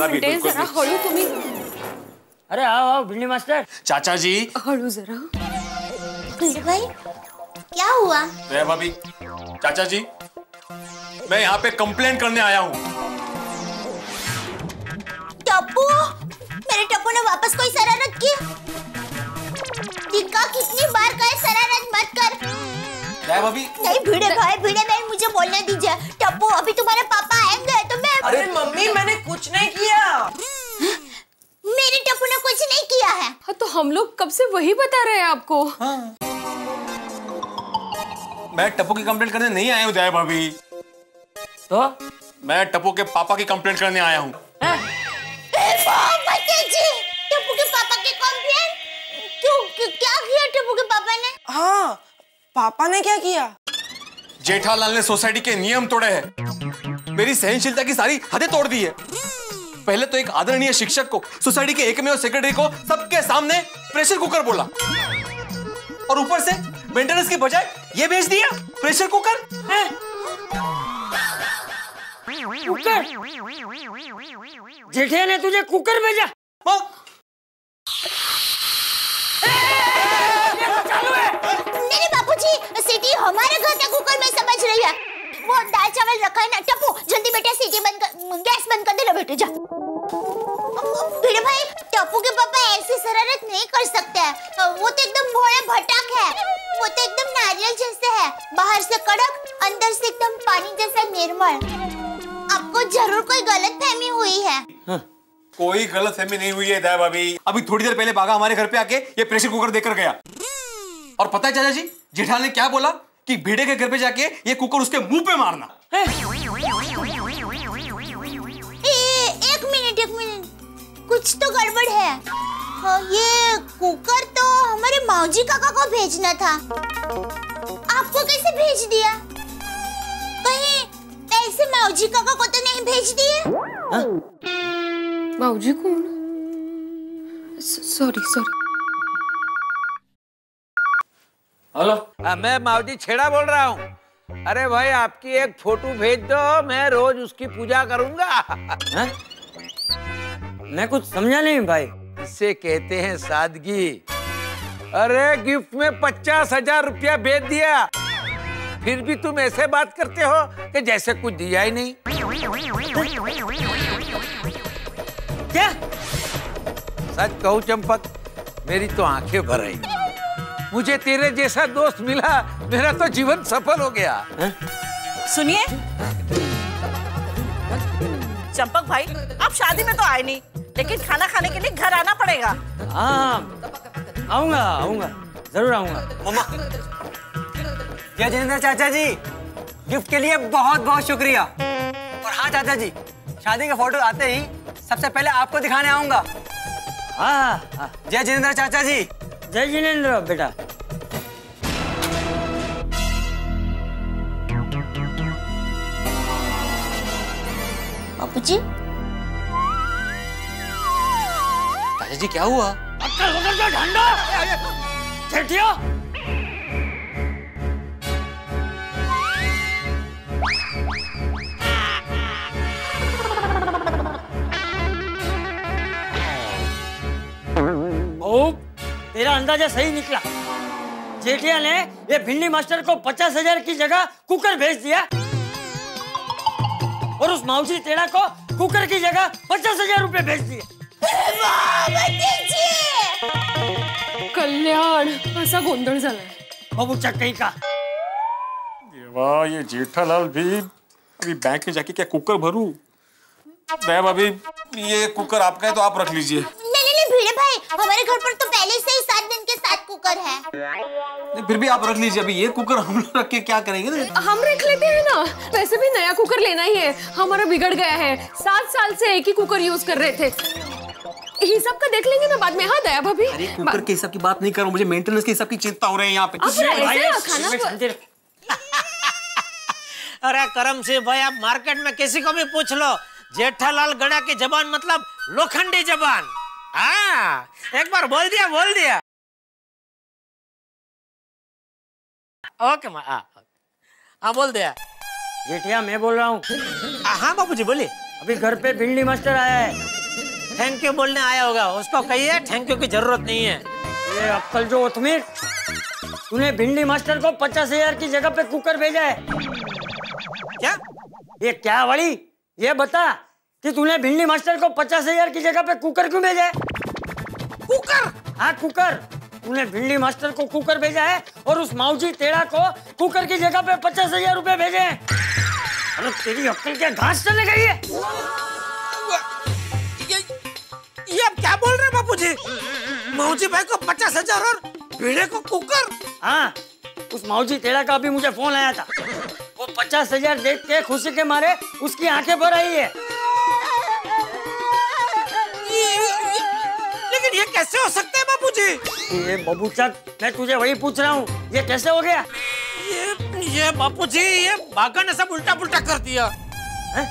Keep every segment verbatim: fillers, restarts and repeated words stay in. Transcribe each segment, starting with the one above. जरा बिलकुल हळू तुम्ही। अरे आओ आओ बिल्ली मास्टर। चाचा जी हळू जरा। वीर भाई क्या हुआ? अरे भाभी, चाचा जी मैं यहाँ पे कंप्लेंट करने आया हूँ। टप्पू, मेरे टप्पू ने वापस कोई शरारत की? दिक्का कितनी बार कहे शरारत मत कर। क्या भाभी? नहीं भिड़े भाई भिड़े बहन मुझे बोलने दीजिए। टप्पू अभी तुम्हारे पापा आएंगे तो मैं। अरे मम्मी मैंने कुछ नहीं किया। मेरे टप्पू ने कुछ नहीं किया है। हाँ तो हम लोग कब से वही बता रहे हैं आपको। हाँ। मैं टप्पू की कंप्लेंट करने नहीं आया हूँ दया भाभी। तो मैं टप्पू के पापा की कंप्लेंट करने आया हूँ। टप्पू के पापा की कंप्लेंट? क्यों, क्या किया टप्पू के पापा ने? हाँ पापा ने क्या किया? जेठालाल ने सोसाइटी के नियम तोड़े हैं, मेरी सहनशीलता की सारी हदें तोड़ दी है। पहले तो एक आदरणीय शिक्षक को, सोसाइटी के एकमेव सेक्रेटरी को सबके सामने प्रेशर कुकर बोला, और ऊपर से मेंटेनेंस के बजाय ये भेज दिया प्रेशर कुकर। कुकर? जेठे ने तुझे कुकर भेजा? नहीं बापूजी, सीटी हमारे घर का कुकर में समझ रही है। वो दाल चावल रखा है ना। टप्पू जल्दी बेटा सीटी बंद कर, गैस बंद कर दे बेटे जा। भिड़े भाई टप्पू के पापा ऐसी शरारत नहीं कर सकते हैं। वो तो एकदम भोले भटक है। वो तो एकदम नारियल जैसे है, बाहर से कड़क अंदर से एकदम पानी जैसा निर्मल। आपको जरूर कोई गलतफहमी हुई है। हाँ। कोई गलतफहमी नहीं हुई है दया भाभी। अभी थोड़ी देर पहले बाघा हमारे घर पे आके ये प्रेशर कुकर देकर गया, और पता है चाचा जी जेठालाल ने क्या बोला कि भिड़े के घर पे जाके ये कुकर उसके मुंह पे मारना। ए, एक मिनट एक मिनट, कुछ तो गड़बड़ है। ये कुकर तो हमारे माऊजी काका को भेजना था, आपको कैसे भेज दिया? कहीं पैसे माऊजी काका को तो नहीं भेज दिए? माऊजी कौन? Sorry sorry. हेलो, मैं माऊजी छेड़ा बोल रहा हूँ। अरे भाई आपकी एक फोटो भेज दो, मैं रोज उसकी पूजा करूंगा। है? मैं कुछ समझा नहीं भाई। इसे कहते हैं सादगी। अरे गिफ्ट में पचास हजार रुपया भेज दिया, फिर भी तुम ऐसे बात करते हो कि जैसे कुछ दिया ही नहीं। क्या सच कहूँ चंपक, मेरी तो आंखें भर आई। मुझे तेरे जैसा दोस्त मिला, मेरा तो जीवन सफल हो गया। सुनिए चंपक भाई, आप शादी में तो आए नहीं, लेकिन खाना खाने के लिए घर आना पड़ेगा। हाँ आऊंगा आऊंगा जरूर आऊंगा। मम्मा, जयजेंद्र चाचा जी गिफ्ट के लिए बहुत बहुत शुक्रिया। और हाँ चाचा जी, शादी के फोटो आते ही सबसे पहले आपको दिखाने आऊंगा। हाँ जयजेंद्र चाचा जी। जय जिनेंद्र बेटा। बापूजी। दादा जी क्या हुआ? अक्कल होकर जो ढंडो ठेठियो। ओप तेरा अंदाजा सही निकला। जेठिया ने ये भिंडी मास्टर को पचास हजार की जगह कुकर भेज दिया, और उस मावशी टेढ़ा को कुकर की जगह पचास हजार रूपए भेज दिए। कल्याण असा गोंधळ झाला। बाबूचा काही का देवा, ये जेठालाल भी अभी बैंक में जाके क्या कुकर भरू। दया भाभी ये कुकर आपका है तो आप रख लीजिए। भिड़े भाई हमारे घर पर तो पहले से ही सात दिन के साथ कुकर है। नहीं फिर भी आप रख लीजिए, अभी ये कुकर हम लोग रख के क्या करेंगे ना? हम रख लेते हैं ना, वैसे भी नया कुकर लेना ही है, हमारा बिगड़ गया है। सात साल से एक ही कुकर यूज कर रहे थे, हिसाब का देख लेंगे ना बाद में। हाँ दया भाभी, अरे कुकर के हिसाब की बात नहीं करो, मुझे मेंटेनेंस के हिसाब की चिंता हो रही है यहाँ पे। अरे करम सिंह भाई, आप मार्केट में किसी को भी पूछ लो, जेठालाल गड़ा की जबान मतलब लोखंडी जबान। आ, एक बार बोल दिया बोल दिया। ओके माँ, हाँ बोल दिया। जेठिया मैं बोल रहा हूँ। हाँ बाबूजी बोलिए। अभी घर पे भिंडी मास्टर आया है, थैंक यू बोलने आया होगा, उसको कहिए थैंक यू की जरूरत नहीं है। ये अक्कल जो उतमीर, तूने भिंडी मास्टर को पचास हजार की जगह पे कुकर भेजा है। क्या? ये क्या वाली? ये बता कि तूने भिंडी मास्टर को पचास हजार की जगह पे कुकर क्यों भेजा है? कुकर? हाँ कुकर। तूने भिंडी मास्टर को कुकर भेजा है और उस माऊजी टेढ़ा को कुकर की जगह पे पचास हजार रुपए भेजे हैं। अरे तेरी अक्कल क्या घास चले गई है? ये ये आप क्या बोल रहे हैं बापूजी? माऊजी भाई को पचास हजार और भिड़े को कुकर? हाँ, उस माऊजी टेढ़ा का अभी मुझे फोन आया था। वो पचास हजार देख के खुशी के मारे उसकी आंखें भर आई है। लेकिन ये कैसे हो सकता है बापूजी? ये बबूचा, मैं तुझे वही पूछ रहा हूँ, ये कैसे हो गया? ये ये बापूजी, ये बाघा ने सब उल्टा पुल्टा कर दिया। है?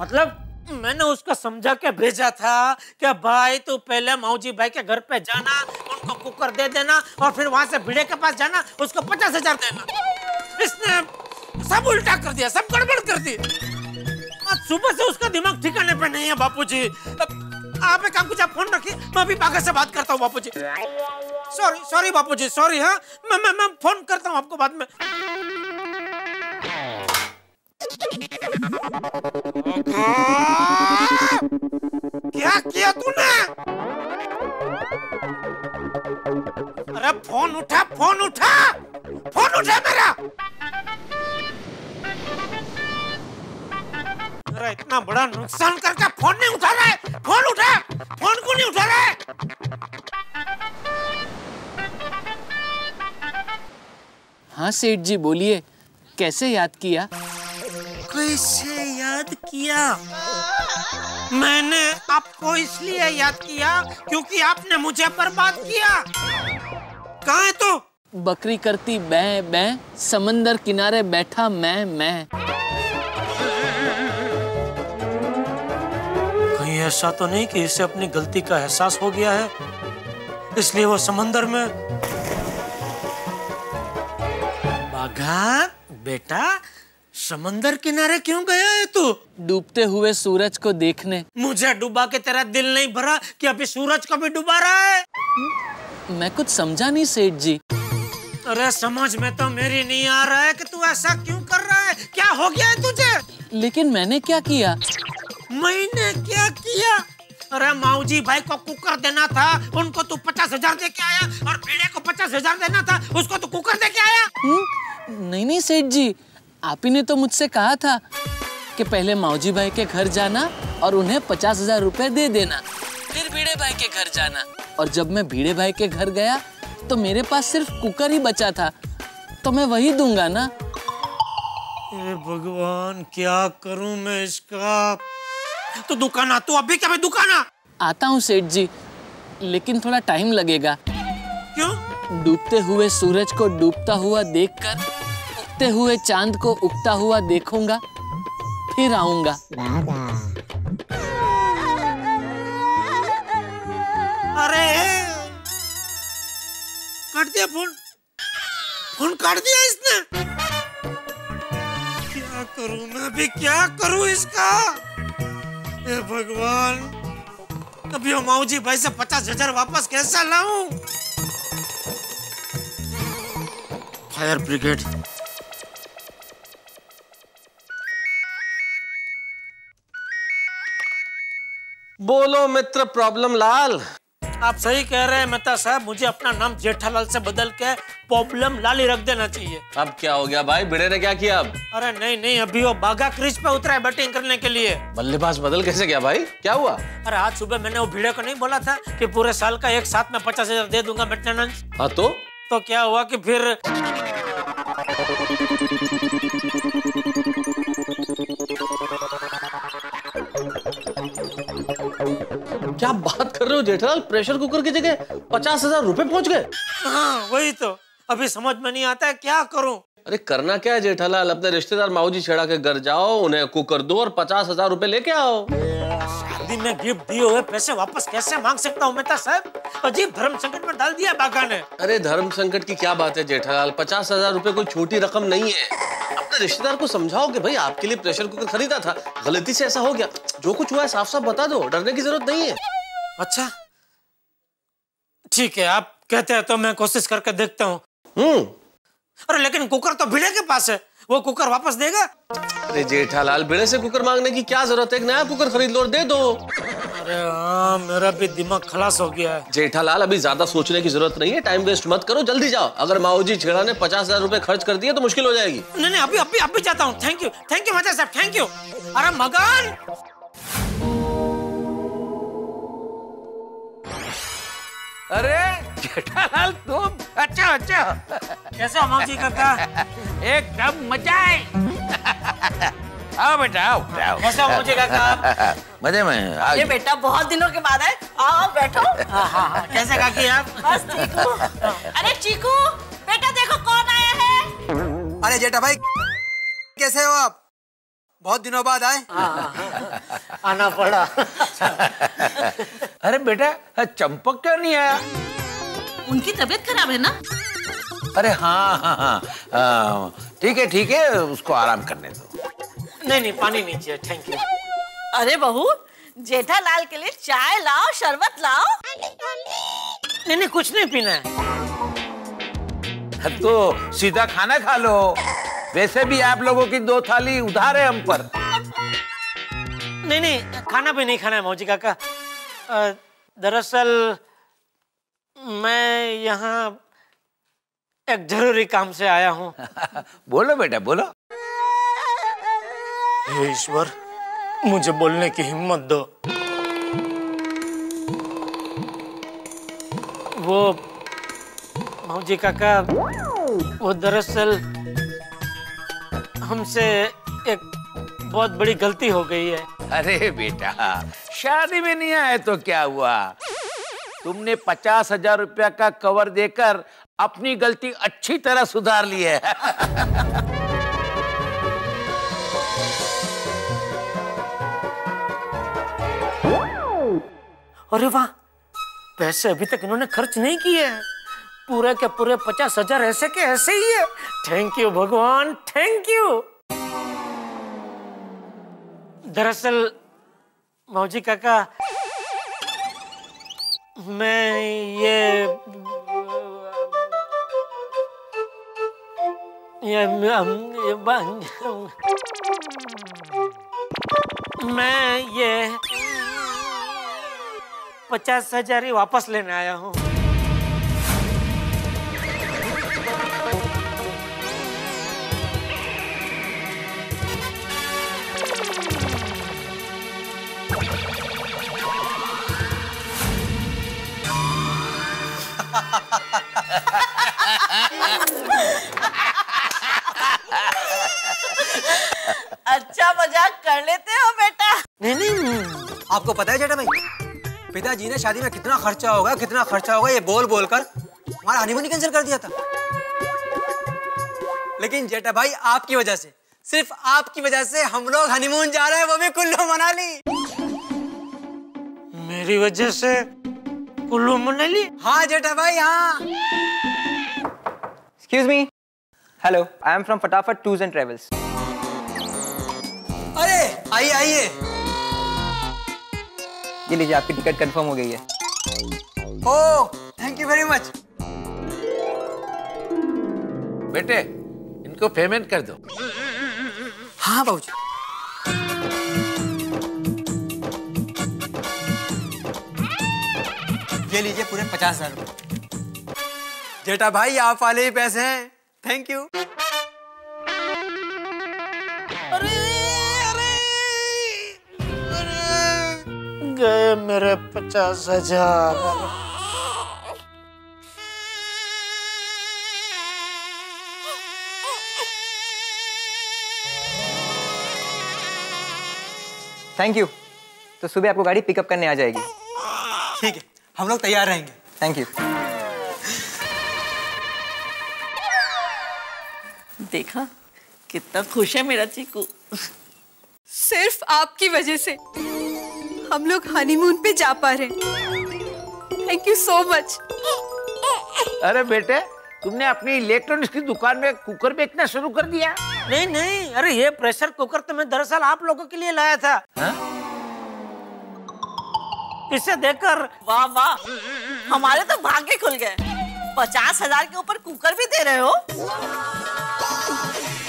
मतलब? मैंने उसको समझा के भेजा था कि भाई तू पहले माऊजी भाई के घर पे जाना, उनको कुकर दे देना और फिर वहाँ से भिड़े के पास जाना, उसको पचास हजार देना। इसने सब उल्टा कर दिया, सब गड़बड़ कर दी। आज सुबह से उसका दिमाग ठिकाने पे नहीं है बापूजी। आप एक काम कीजिए, आप फोन रखिए, मैं अभी बाघा से बात करता हूँ बापूजी। सॉरी सॉरी बापूजी, सॉरी। हाँ, मैं मैं मैं फोन करता हूँ आपको बाद में। क्या किया तूने? अरे फोन उठा, फोन उठा, फोन उठा मेरा। अरे इतना बड़ा नुकसान करके फोन नहीं उठा रहा है। फोन उठा, फोन क्यों नहीं उठा रहा है? हाँ सेठ जी बोलिए, कैसे याद किया? कैसे याद किया? मैंने आपको इसलिए याद किया क्योंकि आपने मुझे बर्बाद किया। कहाँ है तू? तो? बकरी करती बै बै, समंदर किनारे बैठा मैं मैं। कहीं ऐसा तो नहीं कि इसे अपनी गलती का एहसास हो गया है, इसलिए वो समंदर में। बाघा बेटा, समंदर किनारे क्यों गया है तू? डूबते हुए सूरज को देखने। मुझे डूबा के तेरा दिल नहीं भरा कि अभी सूरज को भी डूबा रहा है? मैं कुछ समझा नहीं सेठ जी। अरे समझ में तो मेरी नहीं आ रहा है कि तू ऐसा क्यों कर रहा है, क्या हो गया है तुझे? लेकिन मैंने क्या किया? मैंने क्या किया? अरे माऊजी भाई को कुकर देना था, उनको तू पचास हजार दे के आया, और भिड़े को पचास हजार देना था, उसको तू कुकर दे के आया। नहीं नहीं सेठ जी, आप ही ने तो मुझसे कहा था कि पहले माऊजी भाई के घर जाना और उन्हें पचास हजार रुपए दे देना, फिर भीड़े भाई के घर जाना। और जब मैं भीड़े भाई के घर गया तो मेरे पास सिर्फ कुकर ही बचा था, तो मैं वही दूंगा ना। ए भगवान, क्या करूं मैं इसका? तो दुकाना, तू अभी क्या? मैं दुकाना आता हूँ सेठ जी, लेकिन थोड़ा टाइम लगेगा। क्यों? डूबते हुए सूरज को डूबता हुआ देख कर, उगते हुए चांद को उगता हुआ देखूंगा, फिर आऊंगा। अरे काट दिया फोन, फोन काट दिया इसने। क्या करूं मैं अभी, क्या करूं इसका? हे भगवान, अभी वो माऊजी भाई से पचास हजार वापस कैसा लाऊं? Fire brigade. बोलो मित्र प्रॉब्लम लाल। आप सही कह रहे हैं मेहता साहब, मुझे अपना नाम जेठालाल से बदल के प्रॉब्लम लाल ही रख देना चाहिए। अब क्या हो गया भाई, भिड़े ने क्या किया अब? अरे नहीं नहीं, अभी वो बाघा क्रीज पे उतरा है बैटिंग करने के लिए। बल्लेबाज बदल कैसे गया भाई, क्या हुआ? अरे आज सुबह मैंने वो भिड़े को नहीं बोला था कि पूरे साल का एक साथ में पचास हजार दे दूंगा मेंटेनेंस? हाँ तो? तो क्या हुआ कि फिर क्या बात कर रहे हो जेठालाल, प्रेशर कुकर की जगह पचास हजार रुपए पहुंच गए। हाँ वही तो, अभी समझ में नहीं आता है क्या करूं। अरे करना क्या है जेठालाल, अपने रिश्तेदार माऊजी छेड़ा के घर जाओ, उन्हें कुकर दो और पचास हजार रुपए लेके आओ। शादी में गिफ्ट दिए हुए पैसे वापस कैसे मांग सकता हूँ मेहता साहब, अजीब धर्म संकट में डाल दिया बाघा ने। अरे धर्म संकट की क्या बात है जेठालाल, पचास हजार रुपए कोई छोटी रकम नहीं है। रिश्तेदार को समझाओ कि भाई आपके लिए प्रेशर कुकर खरीदा था, गलती से ऐसा हो गया, जो कुछ हुआ है साफ साफ बता दो, डरने की जरूरत नहीं है। अच्छा ठीक है, आप कहते हैं तो मैं कोशिश करके देखता हूँ। अरे लेकिन कुकर तो भिड़े के पास है, वो कुकर वापस देगा? अरे जेठालाल, भिड़े से कुकर मांगने की क्या जरूरत है, एक नया कुकर खरीद लो और दे दो। अरे हाँ, मेरा भी दिमाग खलास हो गया है। जेठालाल, अभी ज्यादा सोचने की जरूरत नहीं है, टाइम वेस्ट मत करो, जल्दी जाओ। अगर माओजी छेड़ा ने पचास हजार रूपए खर्च कर दिए तो मुश्किल हो जाएगी। नहीं नहीं, अभी अभी अभी जाता हूँ। थैंक यू थैंक यू मजा साहब, थैंक यू। अरे मगन, अरे जेठालाल तुम, अच्छा अच्छा कैसे हो मौजी काका? एकदम मजा आए। आओ बेटा आओ, आओ। कैसे हो मौजी काका? मजे में। ये बेटा बहुत दिनों के बाद है, आओ बैठो। हाँ हाँ हाँ, कैसे काकी आप? बस ठीक हूँ। अरे चीकू बेटा देखो कौन आया है। अरे जेठा भाई कैसे हो आप? बहुत दिनों बाद आए। आना पड़ा। अरे बेटा चंपक क्यों नहीं आया? उनकी तबीयत खराब है ना। अरे हाँ हाँ हाँ ठीक है ठीक है, उसको आराम करने दो। नहीं नहीं, पानी नीचे, थैंक यू। अरे बहू, जेठालाल के लिए चाय लाओ, शरबत लाओ। नहीं नहीं, कुछ नहीं पीना है तो सीधा खाना खा लो। वैसे भी आप लोगों की दो थाली उधार है हम पर। नहीं नहीं, खाना भी नहीं खाना है मौजी काका। दरअसल मैं यहाँ एक जरूरी काम से आया हूँ। बोलो बेटा बोलो। हे ईश्वर, मुझे बोलने की हिम्मत दो। वो मौजी काका, वो दरअसल हमसे एक बहुत बड़ी गलती हो गई है। अरे बेटा, शादी में नहीं आए तो क्या हुआ? तुमने पचास हजार रुपया का कवर देकर अपनी गलती अच्छी तरह सुधार ली है। अरे वाह, पैसे अभी तक इन्होंने खर्च नहीं किए हैं, पूरे के पूरे पचास हजार ऐसे के ऐसे ही है। थैंक यू भगवान, थैंक यू। दरअसल मौजी काका, मैं ये ये, ये मैं ये पचास हजार ही वापस लेने आया हूँ। अच्छा मजाक कर लेते हो बेटा। नहीं नहीं, आपको पता है जेठा भाई, पिताजी ने शादी में कितना खर्चा होगा कितना खर्चा होगा ये बोल बोल कर हमारा हनीमून ही कैंसिल कर दिया था। लेकिन जेठा भाई आपकी वजह से, सिर्फ आपकी वजह से हम लोग हनीमून जा रहे हैं, वो भी कुल्लू मनाली। मेरी वजह से कुल्लू मनाली? हाँ जेठा भाई हाँ। Excuse me. Hello, I am from फटाफट टूर्स एंड ट्रेवल्स। अरे आइए आइए, ये लीजिए आपकी टिकट कंफर्म हो गई है। Oh, thank you very much. बेटे इनको पेमेंट कर दो। हाँ बाबूजी। ये लीजिए पूरे पचास हजार रूपए। जेठा भाई आप वाले ही पैसे हैं, थैंक यू। अरे अरे अरे, गए मेरे पचास हजार। Thank you. तो सुबह आपको गाड़ी पिकअप करने आ जाएगी। ठीक है, हम लोग तैयार रहेंगे। Thank you. देखा कितना खुश है मेरा चीकू। सिर्फ आपकी वजह से हम लोग हनीमून पे जा पा रहे। Thank you so much. अरे बेटे, तुमने अपनी इलेक्ट्रॉनिक्स की दुकान में कुकर बेचना शुरू कर दिया? नहीं नहीं, अरे ये प्रेशर कुकर तो मैं दरअसल आप लोगों के लिए लाया था। हा? इसे देखकर वाह वाह हमारे तो भाग्य खुल गए। पचास हजार के ऊपर कुकर भी दे रहे हो।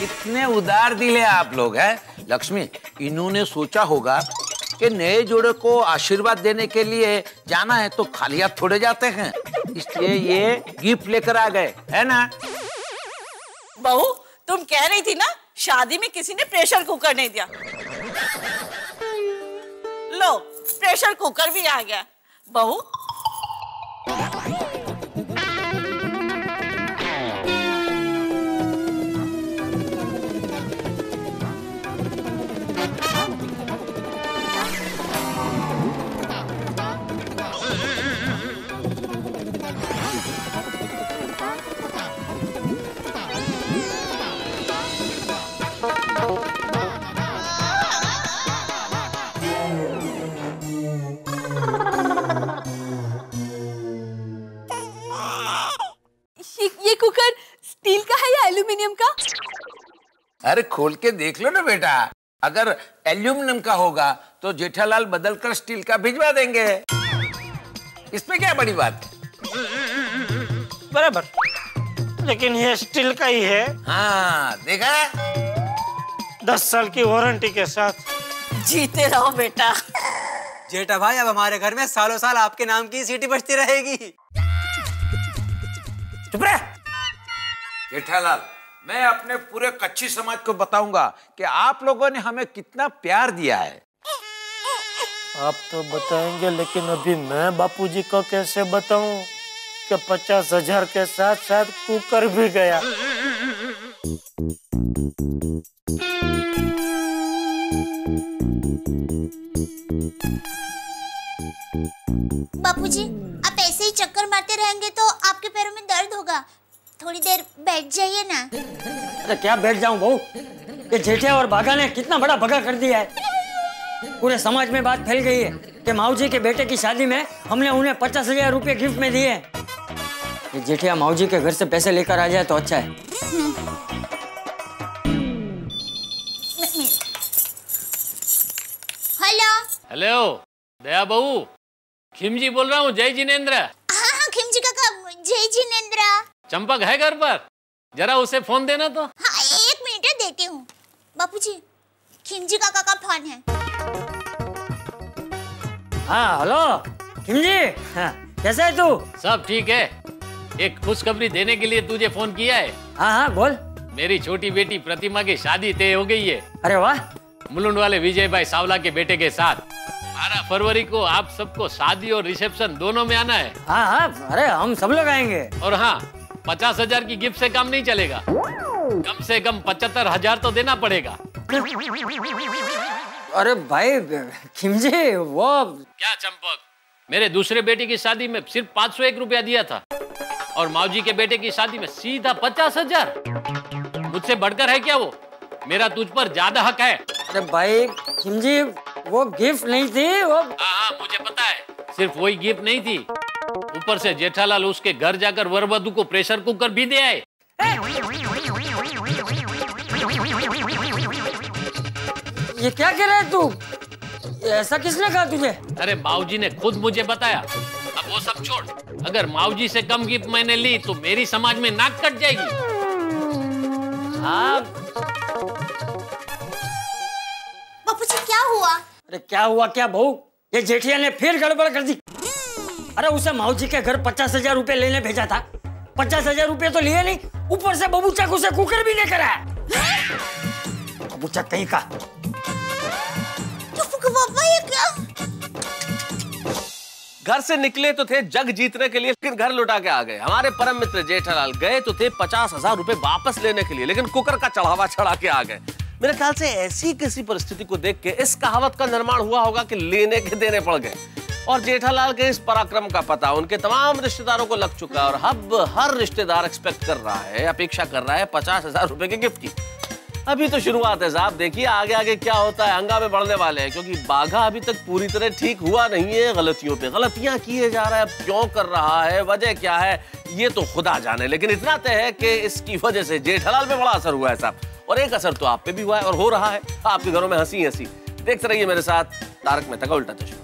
इतने उदार दिले आप लोग हैं। लक्ष्मी, इन्होंने सोचा होगा कि नए जोड़े को आशीर्वाद देने के लिए जाना है तो खाली हाथ थोड़े जाते हैं, इसलिए ये गिफ्ट लेकर आ गए, है ना? बहू, तुम कह रही थी ना शादी में किसी ने प्रेशर कुकर नहीं दिया, लो प्रेशर कुकर भी आ गया। बहू, ये कुकर स्टील का है या एल्युमिनियम का? अरे खोल के देख लो ना बेटा, अगर एल्युमिनियम का होगा तो जेठालाल बदलकर स्टील का भिजवा देंगे, इसमें क्या बड़ी बात है? बराबर, लेकिन ये स्टील का ही है। हाँ, देखा दस साल की वारंटी के साथ। जीते रहो बेटा। जेठा भाई, अब हमारे घर में सालों साल आपके नाम की सीटी बजती रहेगी। चुप रह जेठालाल, मैं अपने पूरे कच्ची समाज को बताऊंगा कि आप लोगों ने हमें कितना प्यार दिया है। आप तो बताएंगे, लेकिन अभी मैं बापूजी को कैसे बताऊं कि पचास हजार के साथ साथ कुकर भी गया। बापूजी, आप ऐसे ही चक्कर मारते रहेंगे तो आपके पैरों में दर्द होगा, थोड़ी देर बैठ जाइए ना। अरे क्या बैठ जाऊं बहू, ये जेठा और बाघा ने कितना बड़ा भगा कर दिया है। पूरे समाज में बात फैल गई है कि माऊजी के बेटे की शादी में हमने उन्हें पचास हजार रूपए गिफ्ट में दिए। ये जेठा माऊजी के घर से पैसे लेकर आ जाए तो अच्छा है। हेलो हेलो दया बहू, खिमजी बोल रहा हूँ, जय जिनेन्द्र। हाँ हाँ खिमजी काका, जय जिनेन्द्र। चंपक है घर पर? जरा उसे फोन देना तो। हाँ, एक मिनट देती हूँ बापूजी, खिमजी काका का फोन है। हाँ हेलो खिमजी, हाँ, कैसा है तू? सब ठीक है, एक खुशखबरी देने के लिए तुझे फोन किया है। हाँ हाँ बोल। मेरी छोटी बेटी प्रतिमा की शादी तय हो गई है। अरे वाह। मुलुंड वाले विजय भाई सावला के बेटे के साथ बारह फरवरी को आप सबको शादी और रिसेप्शन दोनों में आना है। हाँ हाँ, अरे हम सब लोग आएंगे। और हाँ, पचास हजार की गिफ्ट से काम नहीं चलेगा, कम से कम पचहत्तर हजार तो देना पड़ेगा। अरे भाई खिमजी वो क्या? चंपक, मेरे दूसरे बेटे की शादी में सिर्फ पाँच सौ एक रुपया दिया था और माऊजी के बेटे की शादी में सीधा पचास हजार। मुझसे बढ़कर है क्या वो? मेरा तुझ पर ज्यादा हक है। अरे भाई खिमजी, वो गिफ्ट नहीं थी वो। हाँ मुझे पता है, सिर्फ वही गिफ्ट नहीं थी, ऊपर से जेठालाल उसके घर जाकर वरवधू को प्रेशर कुकर भी दे आए। ये क्या कह रहा है तू? ऐसा किसने कहा तुझे? अरे माऊजी ने खुद मुझे बताया। अब वो सब छोड़, अगर माऊजी से कम गिफ्ट मैंने ली तो मेरी समाज में नाक कट जाएगी। हाँ बापूजी, क्या हुआ? अरे क्या हुआ क्या बहू, ये जेठिया ने फिर गड़बड़ कर दी। अरे उसे माऊजी के घर पचास हजार रूपए लेने भेजा था, पचास हजार रूपए तो लिए नहीं, ऊपर से बबूचा उसे कुकर भी नहीं कराया। बबूचा कहीं का। घर से निकले तो थे जग जीतने के लिए, लेकिन घर लौटा के आ गए। हमारे परम मित्र जेठालाल गए तो थे पचास हजार रूपए वापस लेने के लिए, लेकिन कुकर का चढ़ावा चढ़ा के आ गए। मेरे ख्याल से ऐसी किसी परिस्थिति को देख के इस कहावत का निर्माण हुआ होगा कि लेने के देने पड़ गए। और जेठालाल के इस पराक्रम का पता उनके तमाम रिश्तेदारों को लग चुका है और अब हर रिश्तेदार एक्सपेक्ट कर रहा है, अपेक्षा कर रहा है पचास हजार रुपए के गिफ्ट की। अभी तो शुरुआत है साहब, देखिए आगे आगे क्या होता है, हंगामे बढ़ने वाले हैं, क्योंकि बाघा अभी तक पूरी तरह ठीक हुआ नहीं है। गलतियों पे गलतियां किए जा रहा है, क्यों कर रहा है, वजह क्या है ये तो खुदा जाने, लेकिन इतना तय है कि इसकी वजह से जेठालाल पे बड़ा असर हुआ है साहब, और एक असर तो आप पे भी हुआ है और हो रहा है आपके घरों में हंसी हंसी। देखते रहिए मेरे साथ तारक मेहता का उल्टा चश्मा।